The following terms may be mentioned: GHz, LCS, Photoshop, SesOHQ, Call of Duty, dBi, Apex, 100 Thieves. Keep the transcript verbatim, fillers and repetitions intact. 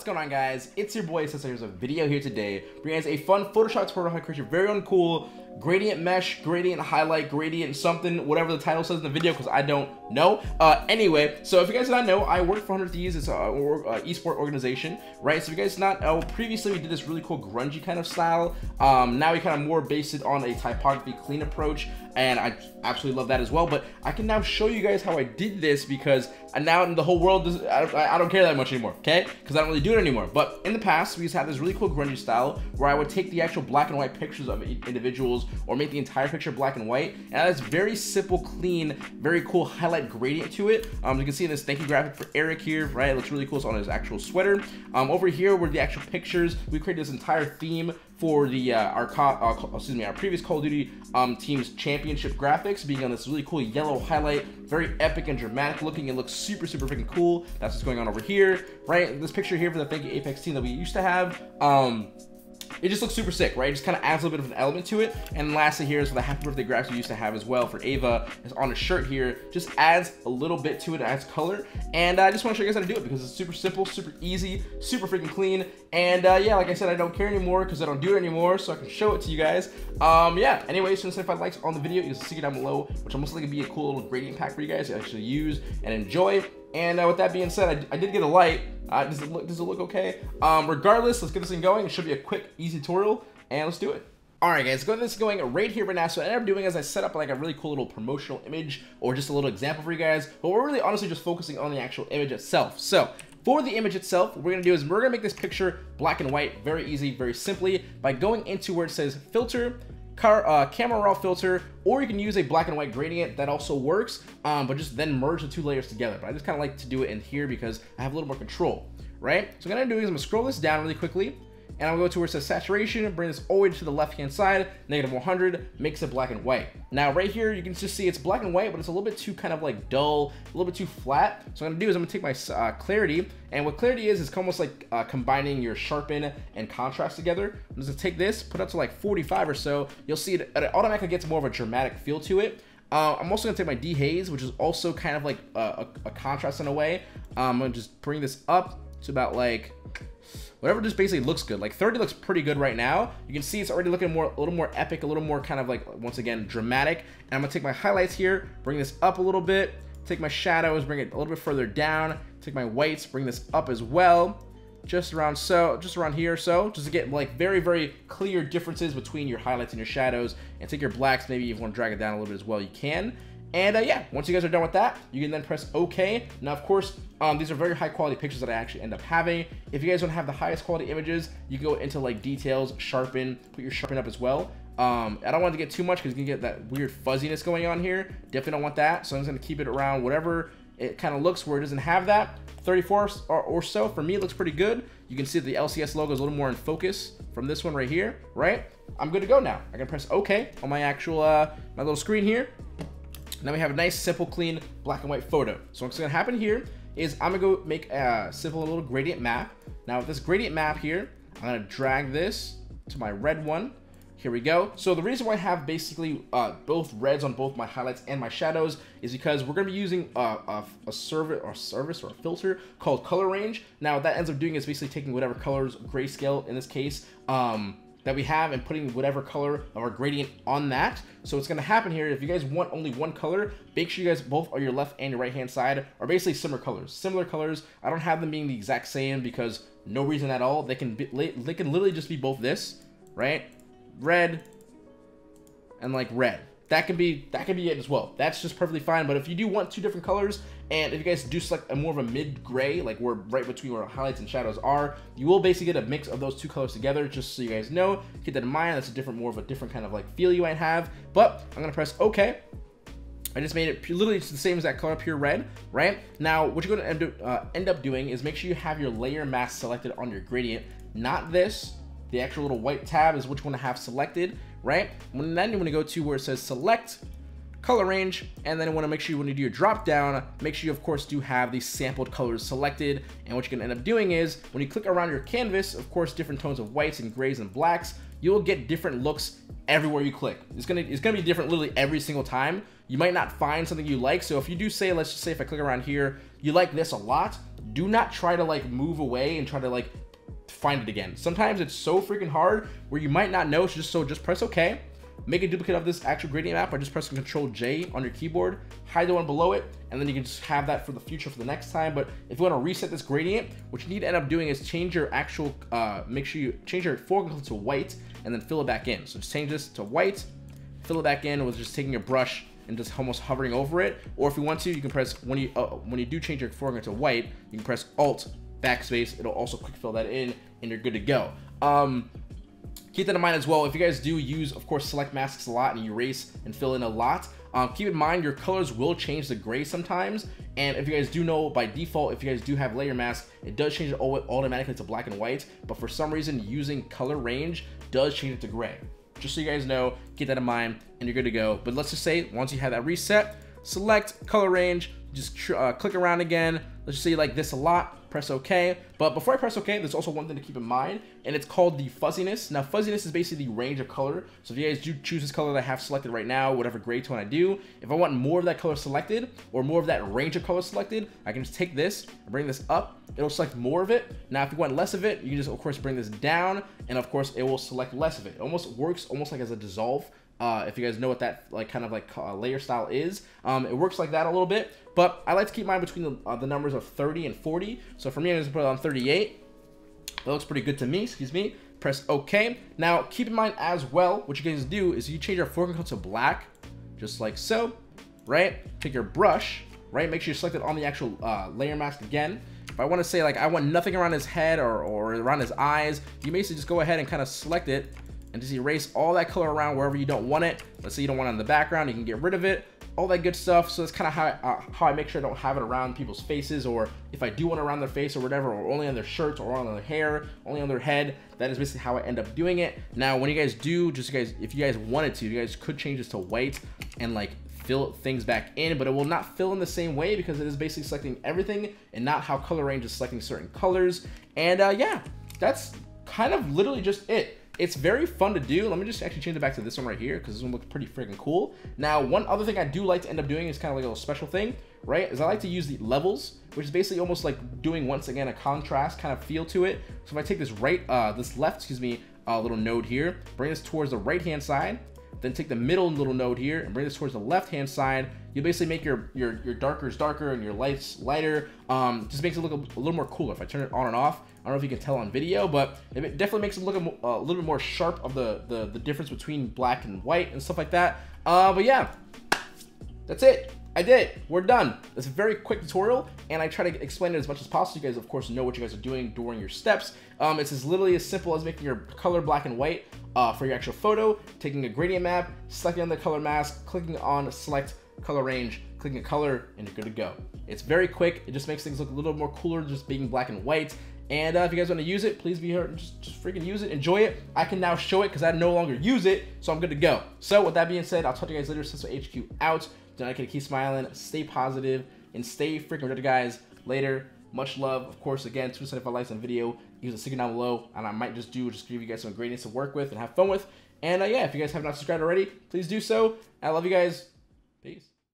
What's going on, guys? It's your boy Cesar. Here's a video here today bringing us a fun Photoshop tutorial how to create your very own cool gradient mesh, gradient highlight, gradient something, whatever the title says in the video, because I don't know. Uh, anyway, so if you guys did not know, I work for one hundred thieves. It's an uh, esport organization, right? So if you guys did not know, previously we did this really cool grungy kind of style. Um, now we kind of more based it on a typography clean approach, and I absolutely love that as well. But I can now show you guys how I did this, because now the whole world, does, I, I don't care that much anymore, okay? Because I don't really do it anymore. But in the past, we used to have this really cool grungy style where I would take the actual black and white pictures of individuals or make the entire picture black and white, and that's very simple, clean, very cool highlight gradient to it. Um, you can see in this thank you graphic for Eric here, right? It looks really cool. It's on his actual sweater. Um, over here were the actual pictures. We created this entire theme for the uh, our uh, excuse me our previous Call of Duty um, team's championship graphics, being on this really cool yellow highlight, very epic and dramatic looking. It looks super super freaking cool. That's what's going on over here, right? This picture here for the thank you Apex team that we used to have. Um, It just looks super sick, right? It just kind of adds a little bit of an element to it. And lastly here is for the happy birthday graphics we used to have as well for Ava. It's on a shirt here. Just adds a little bit to it, adds color. And I just want to show you guys how to do it, because it's super simple, super easy, super freaking clean. And uh, yeah, like I said, I don't care anymore because I don't do it anymore, so I can show it to you guys. Um, yeah, anyway, so seventy-five likes on the video. You can see it down below, which I'm most likely going to be a cool little gradient pack for you guys to actually use and enjoy. And uh, with that being said, I, I did get a light. Uh, does it look, does it look okay? Um, regardless, let's get this thing going. It should be a quick, easy tutorial, and let's do it. Alright guys, got this going right here right now. So what I ended up doing is I set up like a really cool little promotional image or just a little example for you guys, but we're really honestly just focusing on the actual image itself. So for the image itself, what we're gonna do is we're gonna make this picture black and white, very easy, very simply, by going into where it says filter, Car, uh, camera raw filter, or you can use a black and white gradient. That also works, um, but just then merge the two layers together. But I just kind of like to do it in here because I have a little more control, right? So what I'm gonna do is I'm gonna scroll this down really quickly, and I'll go to where it says saturation, bring this all the way to the left-hand side, negative one hundred, makes it black and white. Now right here, you can just see it's black and white, but it's a little bit too kind of like dull, a little bit too flat. So what I'm gonna do is I'm gonna take my uh, clarity, and what clarity is, it's almost like uh, combining your sharpen and contrast together. I'm just gonna take this, put it up to like forty-five or so. You'll see it, it automatically gets more of a dramatic feel to it. Uh, I'm also gonna take my dehaze, which is also kind of like a, a, a contrast in a way. Um, I'm gonna just bring this up to about like, whatever just basically looks good. Like thirty looks pretty good right now. You can see it's already looking more, a little more epic, a little more kind of like, once again, dramatic. And I'm gonna take my highlights here, bring this up a little bit, take my shadows, bring it a little bit further down, take my whites, bring this up as well. Just around so, just around here or so, just to get like very, very clear differences between your highlights and your shadows. And take your blacks, maybe if you wanna drag it down a little bit as well, you can. And uh, yeah, once you guys are done with that, you can then press OK. Now, of course, um, these are very high quality pictures that I actually end up having. If you guys don't have the highest quality images, you can go into like details, sharpen, put your sharpen up as well. Um, I don't want to get too much because you can get that weird fuzziness going on here. Definitely don't want that. So I'm just going to keep it around whatever it kind of looks where it doesn't have that. thirty-four or, or so, for me, it looks pretty good. You can see the L C S logo is a little more in focus from this one right here, right? I'm good to go now. I can press OK on my actual, uh, my little screen here. Now we have a nice, simple, clean black and white photo. So what's gonna happen here is I'm gonna go make a simple little gradient map. Now with this gradient map here, I'm gonna drag this to my red one. Here we go. So the reason why I have basically uh, both reds on both my highlights and my shadows is because we're gonna be using a, a, a service or service or a filter called color range. Now what that ends up doing is basically taking whatever colors, grayscale in this case, um, that we have, and putting whatever color of our gradient on that. So what's gonna happen here, if you guys want only one color, make sure you guys both on your left and your right hand side are basically similar colors. Similar colors, I don't have them being the exact same because no reason at all. They can be, they can literally just be both this, right? Red and like red. That can be, that can be it as well. That's just perfectly fine. But if you do want two different colors, and if you guys do select a more of a mid gray, like we're right between where highlights and shadows are, you will basically get a mix of those two colors together, just so you guys know. Keep that in mind. That's a different, more of a different kind of like feel you might have. But I'm gonna press OK. I just made it literally the same as that color up here, red, right? Now, what you're gonna end up, uh, end up doing is make sure you have your layer mask selected on your gradient, not this. The actual little white tab is which one I have selected, right? And then you want to go to where it says select, color range, and then you want to make sure you, when you do your drop down, make sure you of course do have these sampled colors selected. And what you're going to end up doing is when you click around your canvas, of course, different tones of whites and grays and blacks, you will get different looks everywhere you click. It's going to, it's going to be different literally every single time. You might not find something you like. So if you do say, let's just say if I click around here, you like this a lot, do not try to like move away and try to like find it again. Sometimes it's so freaking hard where you might not know. So just so just press OK, make a duplicate of this actual gradient map by just pressing Control J on your keyboard, hide the one below it, and then you can just have that for the future for the next time. But if you want to reset this gradient, what you need to end up doing is change your actual, uh, make sure you change your foreground to white and then fill it back in. So just change this to white, fill it back in with just taking your brush and just almost hovering over it. Or if you want to, you can press, when you, uh, when you do change your foreground to white, you can press Alt, backspace. It'll also quick fill that in and you're good to go. Um, Keep that in mind as well. If you guys do use, of course, select masks a lot and erase and fill in a lot, um, keep in mind your colors will change to gray sometimes. And if you guys do know by default, if you guys do have layer mask, it does change it automatically to black and white. But for some reason, using color range does change it to gray. Just so you guys know, keep that in mind and you're good to go. But let's just say once you have that reset, select color range, just uh, click around again. Let's just say you like this a lot. Press OK. But before I press OK, there's also one thing to keep in mind, and it's called the fuzziness. Now, fuzziness is basically the range of color. So if you guys do choose this color that I have selected right now, whatever gray tone I do, if I want more of that color selected or more of that range of color selected, I can just take this and bring this up. It'll select more of it. Now, if you want less of it, you can just, of course, bring this down, and of course, it will select less of it. It almost works almost like as a dissolve. Uh, if you guys know what that like kind of like uh, layer style is, um, it works like that a little bit, but I like to keep mine between the, uh, the numbers of thirty and forty. So for me, I'm just gonna put it on thirty-eight. That looks pretty good to me, excuse me. Press OK. Now, keep in mind as well, what you guys do is you change your foreground to black, just like so, right? Take your brush, right? Make sure you select it on the actual uh, layer mask again. If I wanna say like, I want nothing around his head or, or around his eyes, you basically just go ahead and kind of select it and just erase all that color around wherever you don't want it. Let's say you don't want it in the background, you can get rid of it, all that good stuff. So that's kind of how, uh, how I make sure I don't have it around people's faces, or if I do want it around their face or whatever, or only on their shirts or on their hair, only on their head. That is basically how I end up doing it. Now, when you guys do, just you guys, if you guys wanted to, you guys could change this to white and like fill things back in, but it will not fill in the same way because it is basically selecting everything and not how color range is selecting certain colors. And uh, yeah, that's kind of literally just it. It's very fun to do. Let me just actually change it back to this one right here because this one looks pretty freaking cool. Now, one other thing I do like to end up doing is kind of like a little special thing, right? Is I like to use the levels, which is basically almost like doing, once again, a contrast kind of feel to it. So if I take this right, uh, this left, excuse me, uh, little node here, bring this towards the right-hand side, then take the middle little node here and bring this towards the left-hand side. You basically make your, your, your darkers darker and your lights lighter. Um, just makes it look a, a little more cooler. If I turn it on and off, I don't know if you can tell on video, but it definitely makes it look a, a little bit more sharp of the, the, the difference between black and white and stuff like that. Uh, but yeah, that's it. I did it. We're done. It's a very quick tutorial, and I try to explain it as much as possible. You guys, of course, know what you guys are doing during your steps. Um, it's as literally as simple as making your color black and white uh, for your actual photo, taking a gradient map, selecting on the color mask, clicking on select color range, clicking a color, and you're good to go. It's very quick. It just makes things look a little more cooler just being black and white. And uh, if you guys want to use it, please be here. Just, just freaking use it. Enjoy it. I can now show it because I no longer use it, so I'm good to go. So with that being said, I'll talk to you guys later. System H Q out. Do not keep smiling, stay positive, and stay freaking ready, guys. Later. Much love. Of course, again, two seventy-five likes on video. Use a signal down below, and I might just do, just give you guys some ingredients to work with and have fun with. And uh, yeah, if you guys have not subscribed already, please do so. I love you guys. Peace.